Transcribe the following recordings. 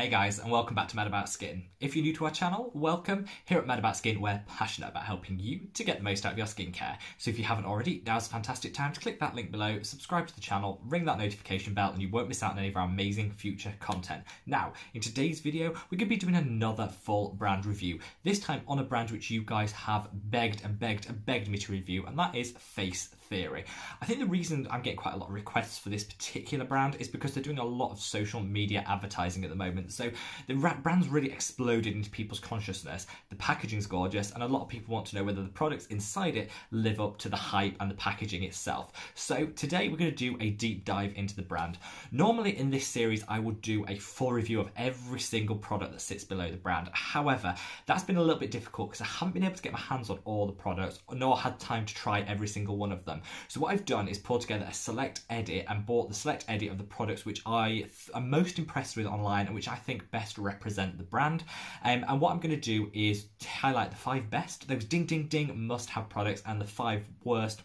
Hey guys, and welcome back to Mad About Skin. If you're new to our channel, welcome. Here at Mad About Skin, we're passionate about helping you to get the most out of your skincare. So if you haven't already, now's a fantastic time to click that link below, subscribe to the channel, ring that notification bell, and you won't miss out on any of our amazing future content. Now, in today's video, we're going to be doing another full brand review, this time on a brand which you guys have begged me to review, and that is Face Theory. I think the reason I'm getting quite a lot of requests for this particular brand is because they're doing a lot of social media advertising at the moment. So the brand's really exploded into people's consciousness. The packaging's gorgeous, and a lot of people want to know whether the products inside it live up to the hype and the packaging itself. So today we're going to do a deep dive into the brand. Normally in this series I would do a full review of every single product that sits below the brand. However, that's been a little bit difficult because I haven't been able to get my hands on all the products, nor had time to try every single one of them. So what I've done is pulled together a select edit and bought the select edit of the products which I am most impressed with online and which I think best represent the brand. And what I'm going to do is highlight the 5 best, those ding ding ding must-have products, and the 5 worst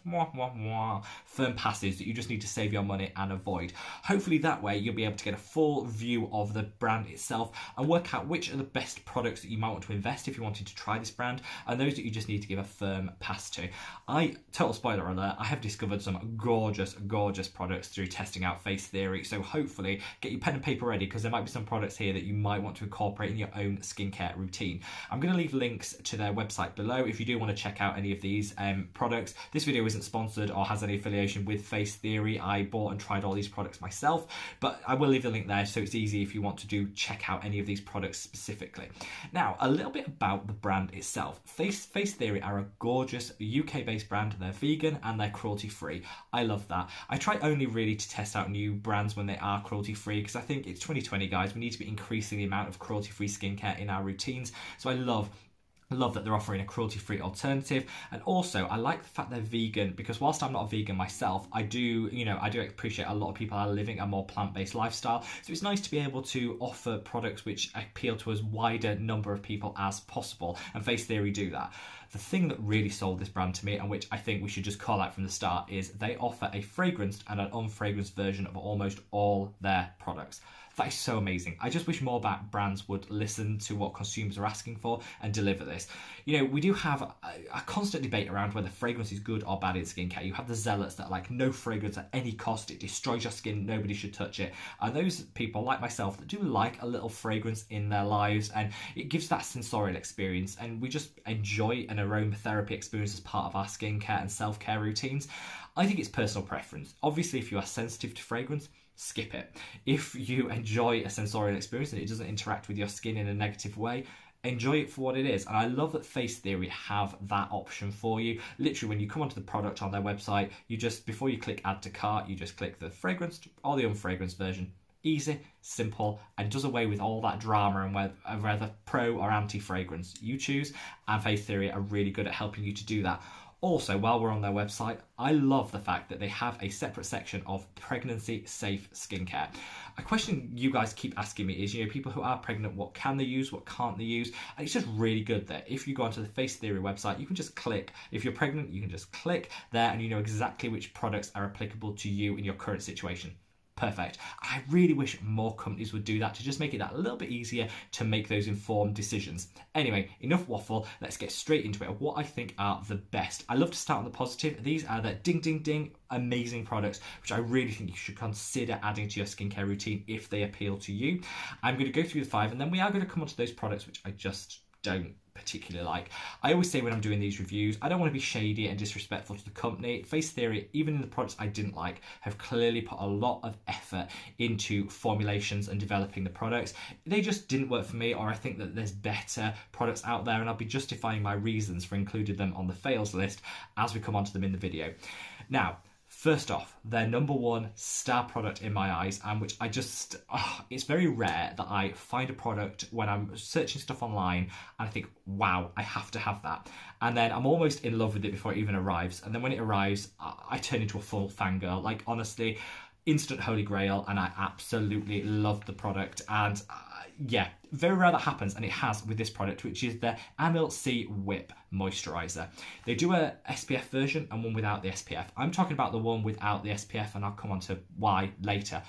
firm passes that you just need to save your money and avoid. Hopefully that way you'll be able to get a full view of the brand itself and work out which are the best products that you might want to invest if you wanted to try this brand, and those that you just need to give a firm pass to. Total spoiler alert, I have discovered some gorgeous products through testing out Face Theory, so hopefully get your pen and paper ready because there might be some products here that you might want to incorporate in your own skincare routine. I'm going to leave links to their website below if you do want to check out any of these products. This video isn't sponsored or has any affiliation with Face Theory. I bought and tried all these products myself, but I will leave the link there so it's easy if you want to do check out any of these products specifically. Now, a little bit about the brand itself. Face Theory are a gorgeous UK-based brand. They're vegan and they're cruelty-free. I love that. I try only really to test out new brands when they are cruelty-free because I think it's 2020, guys. We need to be increasing the amount of cruelty-free skincare in our routines. So I love that they're offering a cruelty-free alternative, and also I like the fact they're vegan because whilst I'm not a vegan myself, I do, you know, I do appreciate a lot of people are living a more plant-based lifestyle, so it's nice to be able to offer products which appeal to as wider number of people as possible, and Face Theory do that. The thing that really sold this brand to me, and which I think we should just call out from the start, is they offer a fragranced and an unfragranced version of almost all their products. That is so amazing. I just wish more brands would listen to what consumers are asking for and deliver this. You know, we do have a constant debate around whether fragrance is good or bad in skincare. You have the zealots that are like, no fragrance at any cost, it destroys your skin, nobody should touch it. And those people, like myself, that do like a little fragrance in their lives, and it gives that sensorial experience, and we just enjoy an aromatherapy experience as part of our skincare and self-care routines. I think it's personal preference. Obviously, if you are sensitive to fragrance, skip it. If you enjoy a sensorial experience and it doesn't interact with your skin in a negative way, enjoy it for what it is. And I love that Face Theory have that option for you. Literally, when you come onto the product on their website, you just, before you click add to cart, you just click the fragranced or the unfragranced version. Easy, simple, and does away with all that drama and whether pro or anti-fragrance you choose. And Face Theory are really good at helping you to do that. Also, while we're on their website, I love the fact that they have a separate section of pregnancy-safe skincare. A question you guys keep asking me is, you know, people who are pregnant, what can they use, what can't they use? And it's just really good that if you go onto the Face Theory website, you can just click. If you're pregnant, you can just click there and you know exactly which products are applicable to you in your current situation. Perfect. I really wish more companies would do that to just make it that little bit easier to make those informed decisions. Anyway, enough waffle, let's get straight into it. What I think are the best. I love to start on the positive. These are the ding ding ding amazing products which I really think you should consider adding to your skincare routine if they appeal to you. I'm going to go through the 5 and then we are going to come on to those products which I just don't particularly like. I always say when I'm doing these reviews, I don't want to be shady and disrespectful to the company. Face Theory, even in the products I didn't like, have clearly put a lot of effort into formulations and developing the products. They just didn't work for me, or I think that there's better products out there, and I'll be justifying my reasons for including them on the fails list as we come onto them in the video. Now, first off, their number 1 star product in my eyes, and which I just, it's very rare that I find a product when I'm searching stuff online and I think, wow, I have to have that. And then I'm almost in love with it before it even arrives. And then when it arrives, I turn into a full fangirl. Like, honestly, instant holy grail, and I absolutely love the product. And yeah, very rare that happens, and it has with this product, which is the Amil C Whip moisturizer. They do a SPF version and one without the SPF. I'm talking about the one without the SPF, and I'll come on to why later.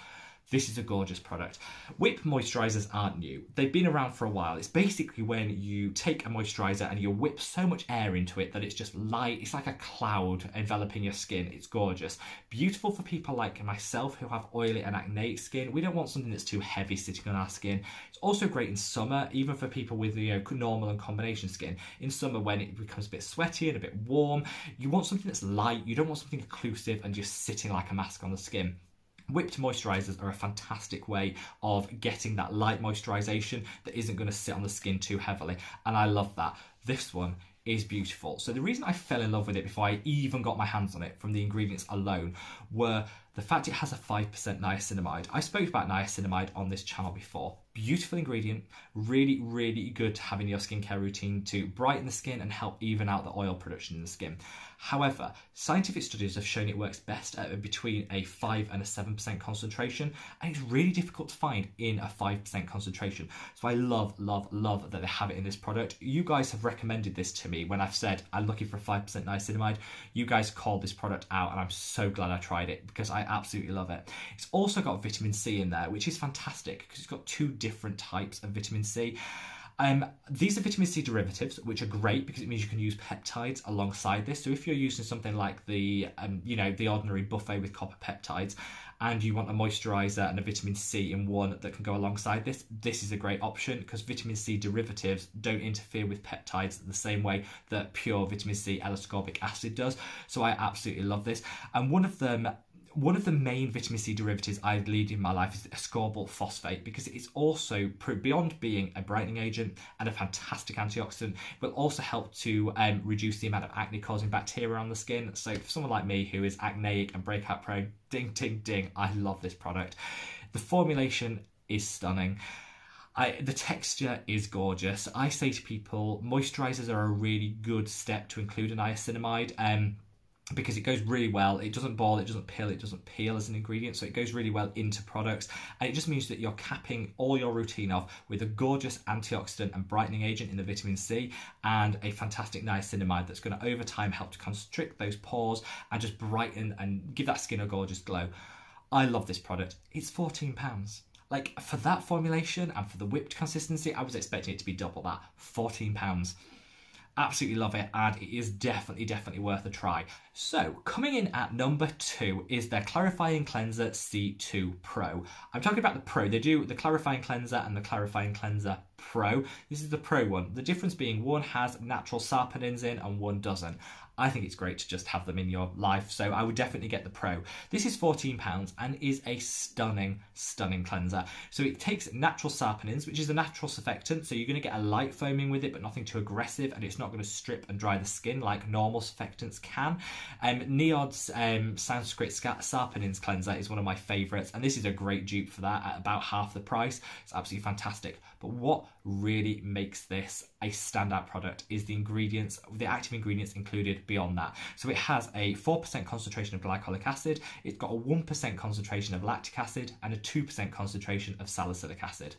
This is a gorgeous product. Whip moisturizers aren't new. They've been around for a while. It's basically when you take a moisturizer and you whip so much air into it that it's just light. It's like a cloud enveloping your skin. It's gorgeous. Beautiful for people like myself who have oily and acneic skin. We don't want something that's too heavy sitting on our skin. It's also great in summer, even for people with, you know, normal and combination skin. In summer when it becomes a bit sweaty and a bit warm, you want something that's light. You don't want something occlusive and just sitting like a mask on the skin. Whipped moisturizers are a fantastic way of getting that light moisturization that isn't going to sit on the skin too heavily, and I love that. This one is beautiful. So the reason I fell in love with it before I even got my hands on it from the ingredients alone were the fact it has a 5% niacinamide. I spoke about niacinamide on this channel before. Beautiful ingredient, really, really good to have in your skincare routine to brighten the skin and help even out the oil production in the skin. However, scientific studies have shown it works best at between a 5 and a 7% concentration, and it's really difficult to find in a 5% concentration. So I love, love, love that they have it in this product. You guys have recommended this to me when I've said I'm looking for 5% niacinamide. You guys called this product out, and I'm so glad I tried it because I absolutely love it. It's also got vitamin C in there, which is fantastic because it's got two different types of vitamin C. These are vitamin C derivatives, which are great because it means you can use peptides alongside this. So if you're using something like the, you know, the Ordinary buffet with copper peptides, and you want a moisturiser and a vitamin C in one that can go alongside this, this is a great option because vitamin C derivatives don't interfere with peptides the same way that pure vitamin C L-ascorbic acid does. So I absolutely love this. And one of the main vitamin C derivatives I lead in my life is ascorbyl phosphate because it's also, beyond being a brightening agent and a fantastic antioxidant, will also help to reduce the amount of acne-causing bacteria on the skin. So for someone like me who is acneic and breakout prone, ding, ding, ding, I love this product. The formulation is stunning. The texture is gorgeous. I say to people, moisturizers are a really good step to include a niacinamide. Because it goes really well, it doesn't ball, it doesn't peel as an ingredient, so it goes really well into products, and it just means that you're capping all your routine off with a gorgeous antioxidant and brightening agent in the vitamin C and a fantastic niacinamide that's going to over time help to constrict those pores and just brighten and give that skin a gorgeous glow. I love this product. It's £14. Like, for that formulation and for the whipped consistency, I was expecting it to be double that, £14. Absolutely love it, and it is definitely worth a try. So coming in at number 2 is their Clarifying Cleanser C2 Pro. I'm talking about the Pro. They do the Clarifying Cleanser and the Clarifying Cleanser Pro. This is the Pro one. The difference being one has natural saponins in and one doesn't. I think it's great to just have them in your life, so I would definitely get the Pro. This is £14 and is a stunning, stunning cleanser. So it takes natural saponins, which is a natural surfactant, so you're going to get a light foaming with it, but nothing too aggressive, and it's not going to strip and dry the skin like normal surfactants can. Niod's Sanskrit saponins cleanser is one of my favourites, and this is a great dupe for that at about half the price. It's absolutely fantastic. But what really makes this a standout product is the ingredients, the active ingredients included beyond that. So it has a 4% concentration of glycolic acid, it's got a 1% concentration of lactic acid, and a 2% concentration of salicylic acid.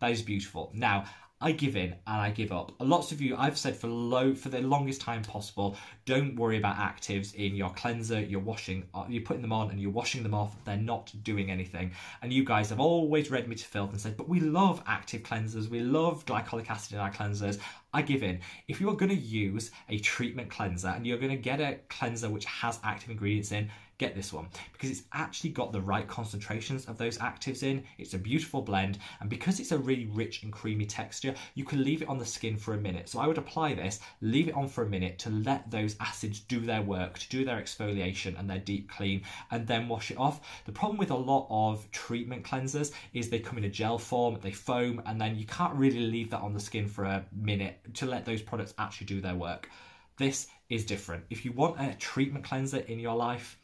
That is beautiful. Now, I give in and I give up. Lots of you, I've said for the longest time possible, don't worry about actives in your cleanser. You're putting them on and you're washing them off. They're not doing anything. And you guys have always read me to filth and said, but we love active cleansers. We love glycolic acid in our cleansers. I give in. If you are going to use a treatment cleanser and you're going to get a cleanser which has active ingredients in, get this one because it's actually got the right concentrations of those actives in. It's a beautiful blend, and because it's a really rich and creamy texture, you can leave it on the skin for a minute. So I would apply this, leave it on for a minute to let those acids do their work, to do their exfoliation and their deep clean, and then wash it off. The problem with a lot of treatment cleansers is they come in a gel form, they foam, and then you can't really leave that on the skin for a minute to let those products actually do their work. This is different. If you want a treatment cleanser in your life,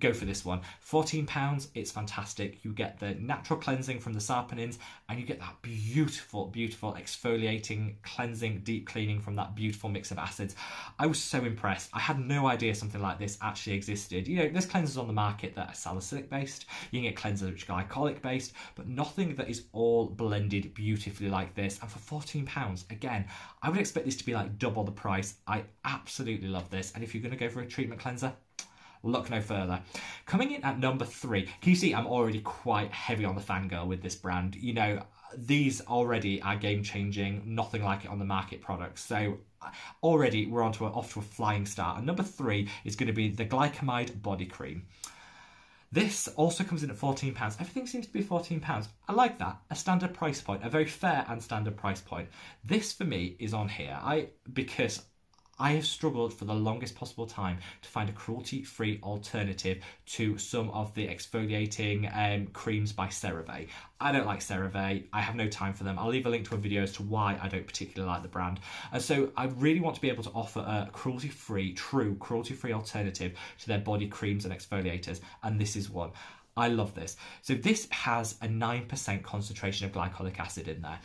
go for this one. £14, it's fantastic. You get the natural cleansing from the saponins, and you get that beautiful, beautiful exfoliating, cleansing, deep cleaning from that beautiful mix of acids. I was so impressed. I had no idea something like this actually existed. You know, there's cleansers on the market that are salicylic based. You can get cleansers which are glycolic based, but nothing that is all blended beautifully like this. And for £14, again, I would expect this to be like double the price. I absolutely love this. And if you're going to go for a treatment cleanser, Look no further. Coming in at number 3, can you see I'm already quite heavy on the fangirl with this brand? You know, these already are game-changing, nothing like it on the market products. So already we're off to a flying start. And number 3 is going to be the Glycomide Body Cream. This also comes in at £14. Everything seems to be £14. I like that. A standard price point, a very fair and standard price point. This for me is on here. Because I have struggled for the longest possible time to find a cruelty-free alternative to some of the exfoliating creams by CeraVe. I don't like CeraVe. I have no time for them. I'll leave a link to a video as to why I don't particularly like the brand. And so I really want to be able to offer a cruelty-free, true cruelty-free alternative to their body creams and exfoliators, and this is one. I love this. So this has a 9% concentration of glycolic acid in there.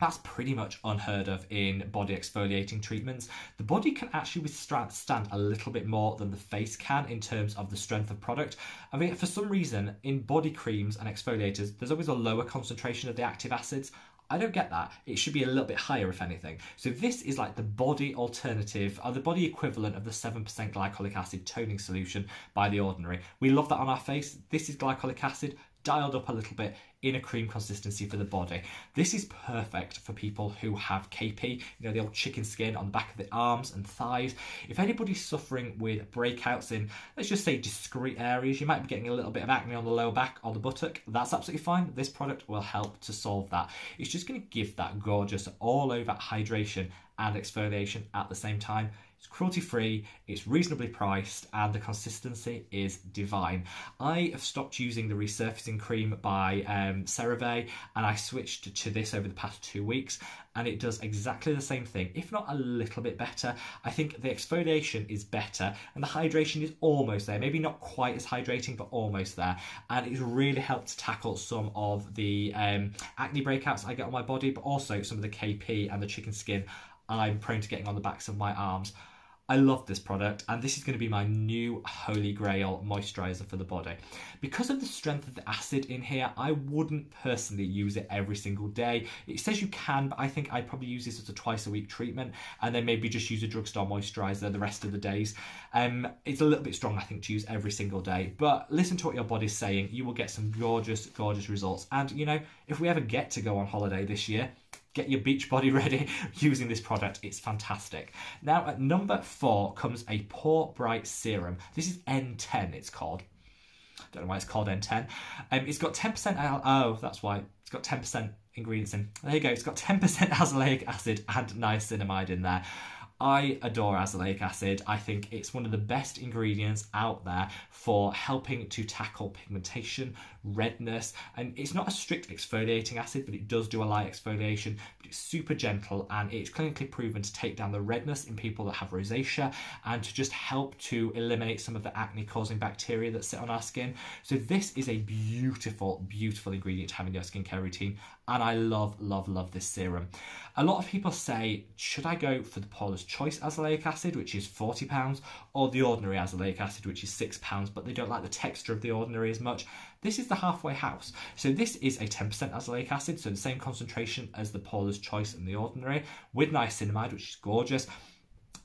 That's pretty much unheard of in body exfoliating treatments. The body can actually withstand a little bit more than the face can in terms of the strength of product. I mean, for some reason, in body creams and exfoliators, there's always a lower concentration of the active acids. I don't get that. It should be a little bit higher, if anything. So this is like the body alternative, or the body equivalent of the 7% glycolic acid toning solution by The Ordinary. We love that on our face. This is glycolic acid dialed up a little bit in a cream consistency for the body. This is perfect for people who have KP, you know, the old chicken skin on the back of the arms and thighs. If anybody's suffering with breakouts in, let's just say, discrete areas, you might be getting a little bit of acne on the lower back or the buttock. That's absolutely fine. This product will help to solve that. It's just going to give that gorgeous all over hydration and exfoliation at the same time. It's cruelty-free, it's reasonably priced, and the consistency is divine. I have stopped using the resurfacing cream by CeraVe, and I switched to this over the past 2 weeks, and it does exactly the same thing, if not a little bit better. I think the exfoliation is better, and the hydration is almost there. Maybe not quite as hydrating, but almost there. And it's really helped to tackle some of the acne breakouts I get on my body, but also some of the KP and the chicken skin I'm prone to getting on the backs of my arms. I love this product, and this is going to be my new holy grail moisturiser for the body. Because of the strength of the acid in here, I wouldn't personally use it every single day. It says you can, but I think I'd probably use this as a twice-a-week treatment, and then maybe just use a drugstore moisturiser the rest of the days. It's a little bit strong, I think, to use every single day, but listen to what your body's saying. You will get some gorgeous, gorgeous results. And, you know, if we ever get to go on holiday this year, get your beach body ready using this product. It's fantastic. Now at number 4 comes a Pore Bright Serum. This is N10, it's called. Don't know why it's called N10. It's got 10%, oh, that's why. It's got 10% ingredients in. There you go. It's got 10% azelaic acid and niacinamide in there. I adore azelaic acid. I think it's one of the best ingredients out there for helping to tackle pigmentation, redness, and it's not a strict exfoliating acid, but it does do a light exfoliation, but it's super gentle, and it's clinically proven to take down the redness in people that have rosacea and to just help to eliminate some of the acne-causing bacteria that sit on our skin. So this is a beautiful, beautiful ingredient to have in your skincare routine, and I love, love, love this serum. A lot of people say, should I go for the Paula's Choice azelaic acid, which is £40, or the Ordinary azelaic acid, which is £6, but they don't like the texture of the Ordinary as much. This is the halfway house. So this is a 10% azelaic acid, so the same concentration as the Paula's Choice and the Ordinary, with niacinamide, which is gorgeous,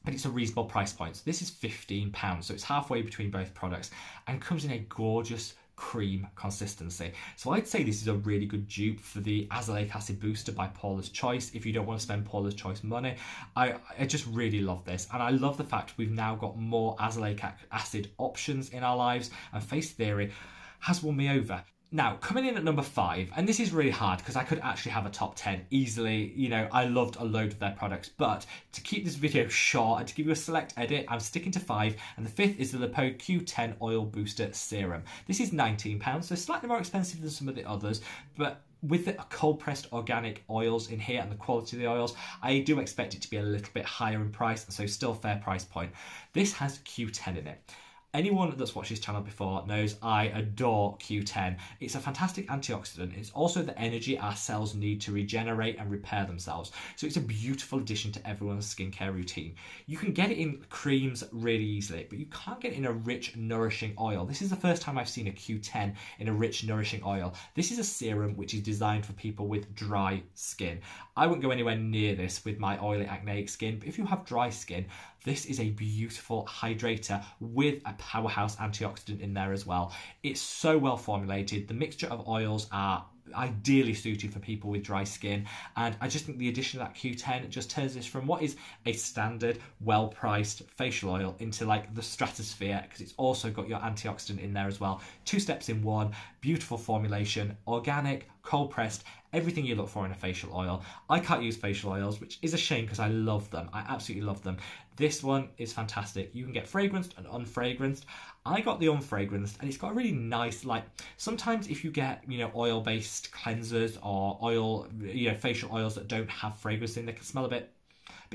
but it's a reasonable price point. So this is £15, so it's halfway between both products, and comes in a gorgeous cream consistency. So I'd say this is a really good dupe for the azelaic acid booster by Paula's Choice. If you don't want to spend Paula's Choice money, I just really love this, and I love the fact we've now got more azelaic acid options in our lives, and Face Theory has won me over. Now, coming in at number 5, and this is really hard because I could actually have a top 10 easily. You know, I loved a load of their products, but to keep this video short and to give you a select edit, I'm sticking to 5, and the 5th is the Lipade Q10 Oil Booster Serum. This is £19, so slightly more expensive than some of the others, but with the cold-pressed organic oils in here and the quality of the oils, I do expect it to be a little bit higher in price, and so still fair price point. This has Q10 in it. Anyone that's watched this channel before knows I adore Q10. It's a fantastic antioxidant. It's also the energy our cells need to regenerate and repair themselves. So it's a beautiful addition to everyone's skincare routine. You can get it in creams really easily, but you can't get it in a rich, nourishing oil. This is the first time I've seen a Q10 in a rich, nourishing oil. This is a serum which is designed for people with dry skin. I wouldn't go anywhere near this with my oily, acneic skin, but if you have dry skin, This is a beautiful hydrator with a powerhouse antioxidant in there as well. It's so well formulated. The mixture of oils are ideally suited for people with dry skin, and I just think the addition of that Q10 just turns this from what is a standard well-priced facial oil into like the stratosphere, because it's also got your antioxidant in there as well. Two steps in one, beautiful formulation, organic, cold pressed, everything you look for in a facial oil. I can't use facial oils, which is a shame because I love them. I absolutely love them. This one is fantastic. You can get fragranced and unfragranced. I got the unfragranced, and it's got a really nice, like, sometimes if you get, you know, oil-based cleansers or oil, you know, facial oils that don't have fragrance in, they can smell a bit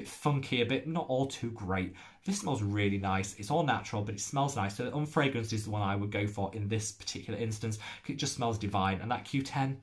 funky, a bit not all too great. This smells really nice. It's all natural, but it smells nice. So the unfragranced is the one I would go for in this particular instance, because it just smells divine. And that Q10,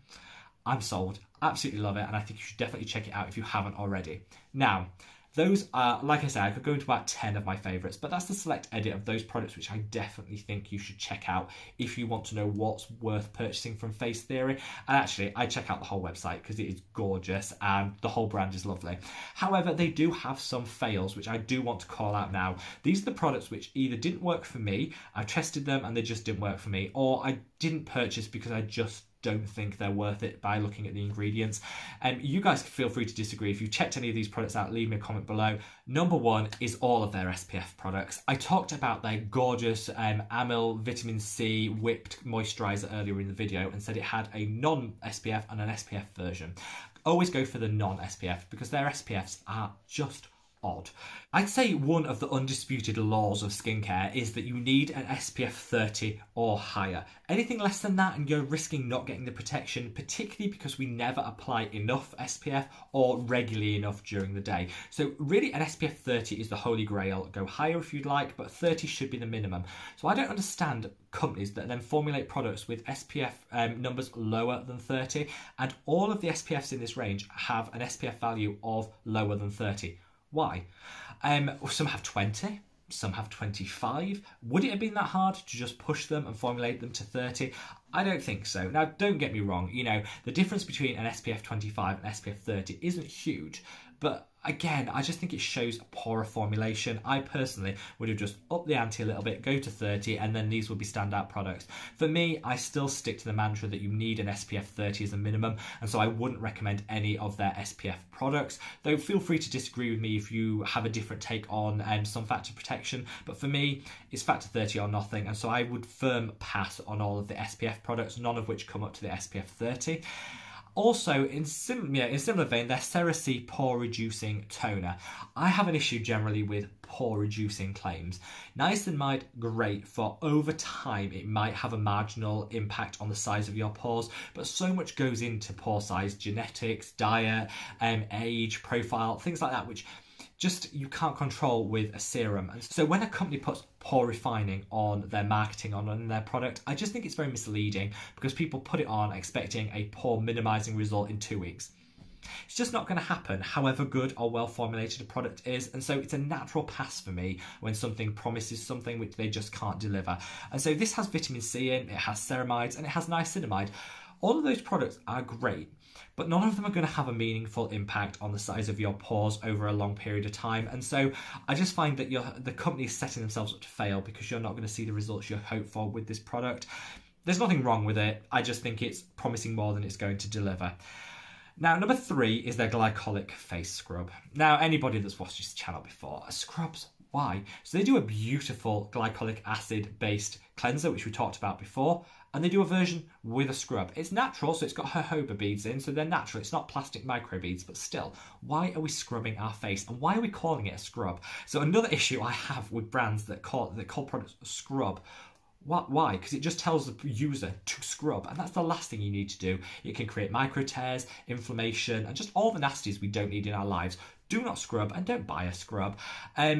I'm sold. Absolutely love it, and I think you should definitely check it out if you haven't already. Now, those are, like I said, I could go into about 10 of my favourites, but that's the select edit of those products which I definitely think you should check out if you want to know what's worth purchasing from Face Theory. And actually, I check out the whole website because it is gorgeous and the whole brand is lovely. However, they do have some fails, which I do want to call out now. These are the products which either didn't work for me, I tested them and they just didn't work for me, or I didn't purchase because I just don't think they're worth it by looking at the ingredients. And you guys feel free to disagree. If you checked any of these products out, leave me a comment below. Number one is all of their SPF products. I talked about their gorgeous Amil Vitamin C Whipped moisturizer earlier in the video and said it had a non-SPF and an SPF version. Always go for the non-SPF because their SPFs are just odd. I'd say one of the undisputed laws of skincare is that you need an SPF 30 or higher. Anything less than that and you're risking not getting the protection, particularly because we never apply enough SPF or regularly enough during the day. So really an SPF 30 is the holy grail. Go higher if you'd like, but 30 should be the minimum. So I don't understand companies that then formulate products with SPF numbers lower than 30, and all of the SPFs in this range have an SPF value of lower than 30. Why? Some have 20, some have 25. Would it have been that hard to just push them and formulate them to 30? I don't think so. Now, don't get me wrong, you know, the difference between an SPF 25 and SPF 30 isn't huge, but again, I just think it shows a poorer formulation. I personally would have just upped the ante a little bit, go to 30, and then these would be standout products. For me, I still stick to the mantra that you need an SPF 30 as a minimum, and so I wouldn't recommend any of their SPF products. Though feel free to disagree with me if you have a different take on some factor protection, but for me, it's factor 30 or nothing, and so I would firm pass on all of the SPF products, none of which come up to the SPF 30. Also, in similar vein, their Cera-c pore reducing toner. I have an issue generally with pore reducing claims. Niacinamide, great for over time, it might have a marginal impact on the size of your pores, but so much goes into pore size, genetics, diet, age, profile, things like that, which just you can't control with a serum. And so when a company puts pore refining on their marketing, on their product, I just think it's very misleading because people put it on expecting a pore minimizing result in 2 weeks. It's just not going to happen, however good or well formulated a product is, and so it's a natural pass for me when something promises something which they just can't deliver. And so this has vitamin C in, it has ceramides, and it has niacinamide. All of those products are great, but none of them are going to have a meaningful impact on the size of your pores over a long period of time. And so I just find that the company is setting themselves up to fail because you're not going to see the results you hope for with this product. There's nothing wrong with it. I just think it's promising more than it's going to deliver. Now, number three is their glycolic face scrub. Now, anybody that's watched this channel before, scrubs, why? So they do a beautiful glycolic acid-based cleanser, which we talked about before, and they do a version with a scrub. It's natural, so it's got jojoba beads in, so they're natural. It's not plastic microbeads, but still, why are we scrubbing our face? And why are we calling it a scrub? So another issue I have with brands that call products a scrub. Why? Because it just tells the user to scrub, and that's the last thing you need to do. It can create micro tears, inflammation, and just all the nasties we don't need in our lives. Do not scrub and don't buy a scrub. I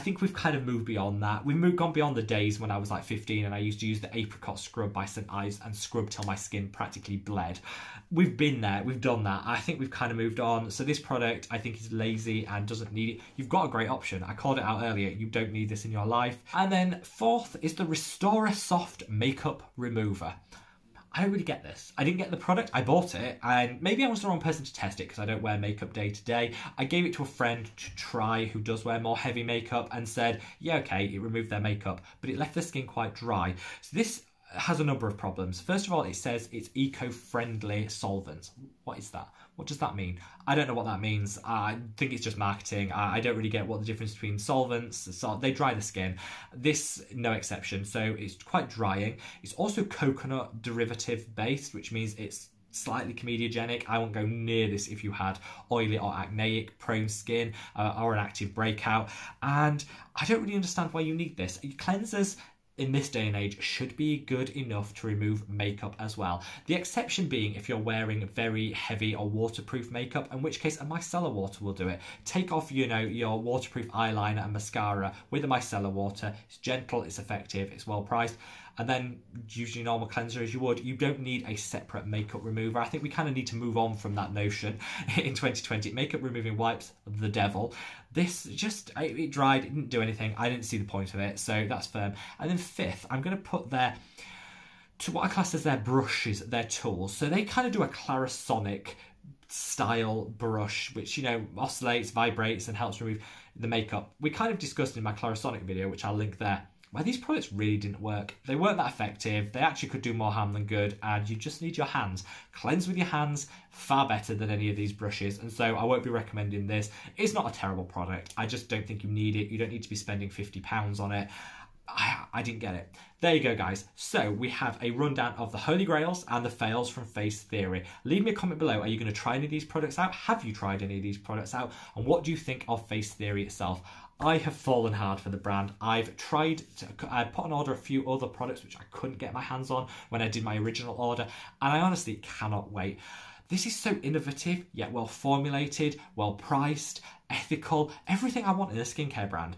think we've kind of moved beyond that. We've gone beyond the days when I was like 15 and I used to use the Apricot Scrub by St. Ives and scrub till my skin practically bled. We've been there, we've done that. I think we've kind of moved on. So this product I think is lazy and doesn't need it. You've got a great option. I called it out earlier. You don't need this in your life. And then fourth is the Restorasoft Soft Makeup Remover. I really get this. I didn't get the product, I bought it, and maybe I was the wrong person to test it because I don't wear makeup day to day. I gave it to a friend to try who does wear more heavy makeup and said, yeah, okay, it removed their makeup, but it left their skin quite dry. So this has a number of problems. First of all, it says it's eco-friendly solvents. What is that? What does that mean? I don't know what that means. I think it's just marketing. I don't really get what the difference between solvents. They dry the skin. This, no exception. So it's quite drying. It's also coconut derivative based, which means it's slightly comedogenic. I won't go near this if you had oily or acneic prone skin or an active breakout. And I don't really understand why you need this. Cleansers in this day and age should be good enough to remove makeup as well. The exception being if you're wearing very heavy or waterproof makeup, in which case a micellar water will do it. Take off, you know, your waterproof eyeliner and mascara with a micellar water. It's gentle, it's effective, it's well priced. And then use your normal cleanser as you would. You don't need a separate makeup remover. I think we kind of need to move on from that notion in 2020. Makeup removing wipes, the devil. This just, it dried, it didn't do anything. I didn't see the point of it, so that's firm. And then fifth, I'm going to put their, to what I class as their brushes, their tools. So they kind of do a Clarisonic style brush, which, you know, oscillates, vibrates, and helps remove the makeup. We kind of discussed in my Clarisonic video, which I'll link there, where these products really didn't work. They weren't that effective. They actually could do more harm than good, and you just need your hands. Cleanse with your hands, far better than any of these brushes, and so I won't be recommending this. It's not a terrible product. I just don't think you need it. You don't need to be spending £50 on it. I didn't get it. There you go, guys. So we have a rundown of the Holy Grails and the fails from Face Theory. Leave me a comment below. Are you going to try any of these products out? Have you tried any of these products out? And what do you think of Face Theory itself? I have fallen hard for the brand. I've tried to put on order a few other products which I couldn't get my hands on when I did my original order, and I honestly cannot wait. This is so innovative, yet well formulated, well priced, ethical, everything I want in a skincare brand.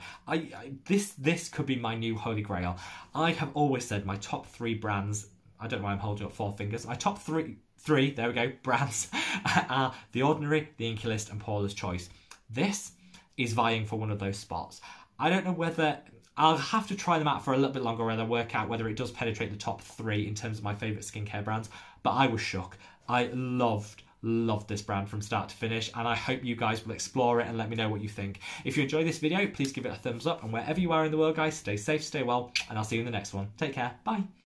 This could be my new holy grail. I have always said my top three brands, I don't know why I'm holding up four fingers, my top three, there we go, brands are The Ordinary, The Inkey List, and Paula's Choice. This is vying for one of those spots. I don't know whether, I'll have to try them out for a little bit longer, whether I work out whether it does penetrate the top three in terms of my favourite skincare brands, but I was shook. I loved this brand from start to finish, and I hope you guys will explore it and let me know what you think. If you enjoy this video, please give it a thumbs up, and wherever you are in the world, guys, stay safe, stay well, and I'll see you in the next one. Take care, bye.